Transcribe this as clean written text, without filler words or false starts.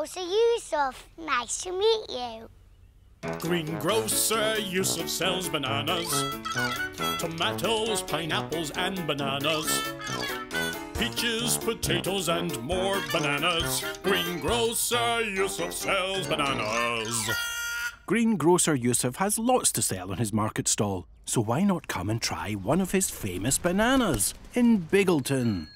Greengrocer Yusuf, nice to meet you. Greengrocer Yusuf sells bananas, tomatoes, pineapples and bananas, peaches, potatoes and more bananas. Greengrocer Yusuf sells bananas. Greengrocer Yusuf has lots to sell on his market stall, so why not come and try one of his famous bananas in Biggleton?